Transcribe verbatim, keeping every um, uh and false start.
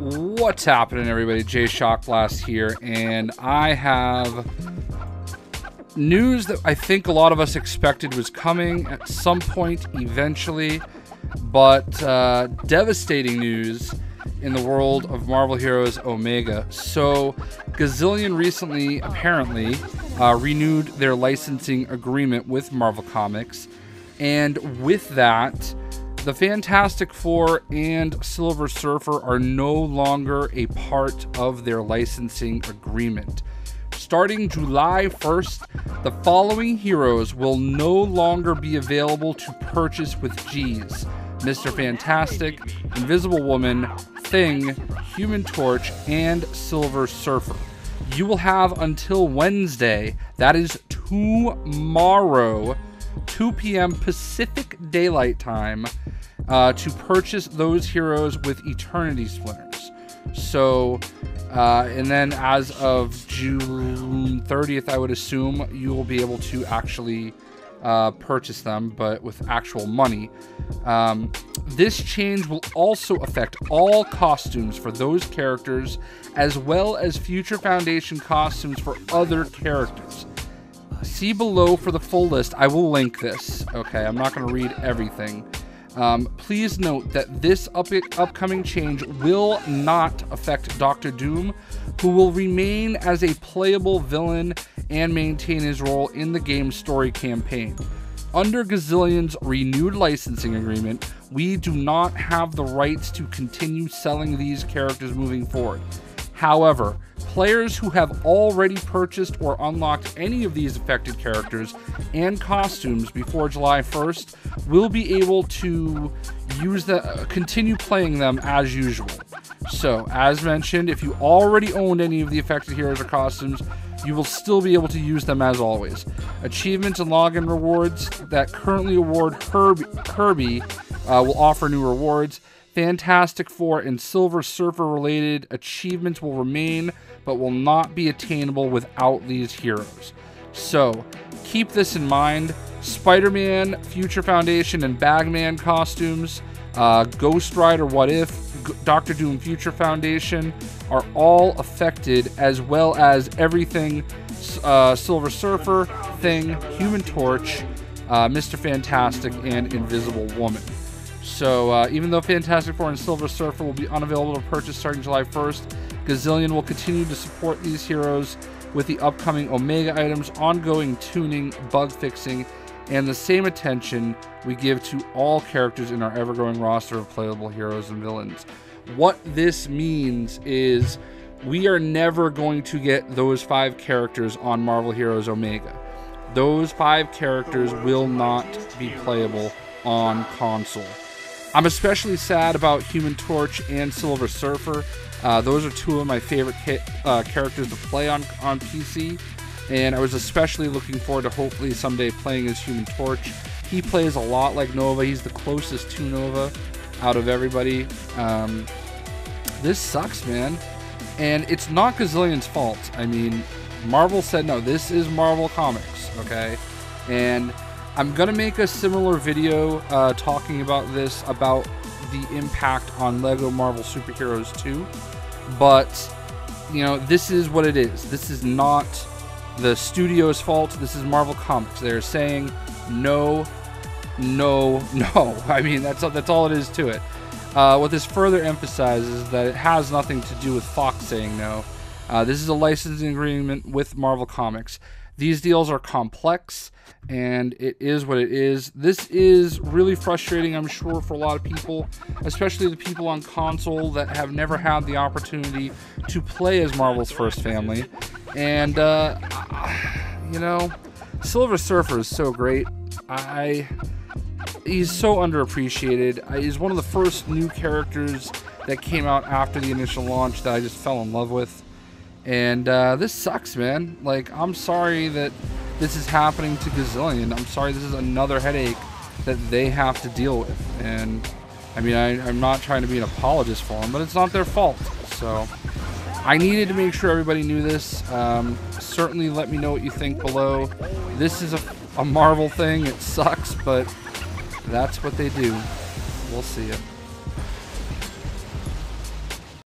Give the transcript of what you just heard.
What's happening, everybody? Jay Shockblast here, and I have news that I think a lot of us expected was coming at some point eventually, but uh, devastating news in the world of Marvel Heroes Omega. So Gazillion recently, apparently, uh, renewed their licensing agreement with Marvel Comics, and with that, the Fantastic Four and Silver Surfer are no longer a part of their licensing agreement. Starting July first, the following heroes will no longer be available to purchase with G's: Mister Fantastic, Invisible Woman, Thing, Human Torch, and Silver Surfer. You will have until Wednesday, that is tomorrow, two p m Pacific Daylight Time, uh, to purchase those heroes with Eternity Splinters. So, uh, and then as of June thirtieth, I would assume you will be able to actually uh, purchase them, but with actual money. Um, this change will also affect all costumes for those characters, as well as Future Foundation costumes for other characters. See below for the full list. I will link this. Okay, I'm not going to read everything. Um, please note that this up upcoming change will not affect Doctor Doom, who will remain as a playable villain and maintain his role in the game's story campaign. Under Gazillion's renewed licensing agreement, we do not have the rights to continue selling these characters moving forward. However, players who have already purchased or unlocked any of these affected characters and costumes before July first will be able to use the, uh, continue playing them as usual. So, as mentioned, if you already owned any of the affected heroes or costumes, you will still be able to use them as always. Achievements and login rewards that currently award H E R B I E uh, will offer new rewards. Fantastic Four and Silver Surfer related achievements will remain, but will not be attainable without these heroes. So keep this in mind. Spider-Man, Future Foundation, and Bagman costumes, uh, Ghost Rider, What If, G Doctor Doom, Future Foundation are all affected, as well as everything uh, Silver Surfer, Thing, Human Torch, uh, Mister Fantastic, and Invisible Woman. So uh, even though Fantastic Four and Silver Surfer will be unavailable to purchase starting July first, Gazillion will continue to support these heroes with the upcoming Omega items, ongoing tuning, bug fixing, and the same attention we give to all characters in our ever-growing roster of playable heroes and villains. What this means is we are never going to get those five characters on Marvel Heroes Omega. Those five characters will not be playable on console. I'm especially sad about Human Torch and Silver Surfer. Uh, those are two of my favorite uh, characters to play on, on P C, and I was especially looking forward to hopefully someday playing as Human Torch. He plays a lot like Nova. He's the closest to Nova out of everybody. Um, this sucks, man. And it's not Gazillion's fault. I mean, Marvel said no. This is Marvel Comics, okay? And I'm going to make a similar video uh, talking about this, about the impact on LEGO Marvel Super Heroes two, but, you know, this is what it is. This is not the studio's fault. This is Marvel Comics. They're saying no, no, no. I mean, that's, that's all it is to it. Uh, what this further emphasizes is that it has nothing to do with Fox saying no. Uh, this is a licensing agreement with Marvel Comics. These deals are complex, and it is what it is. This is really frustrating, I'm sure, for a lot of people, especially the people on console that have never had the opportunity to play as Marvel's first family. And, uh, you know, Silver Surfer is so great. I, he's so underappreciated. He's one of the first new characters that came out after the initial launch that I just fell in love with. And uh, this sucks, man. Like, I'm sorry that this is happening to Gazillion. I'm sorry this is another headache that they have to deal with. And, I mean, I, I'm not trying to be an apologist for them, but it's not their fault. So, I needed to make sure everybody knew this. Um, certainly let me know what you think below. This is a, a Marvel thing. It sucks, but that's what they do. We'll see ya.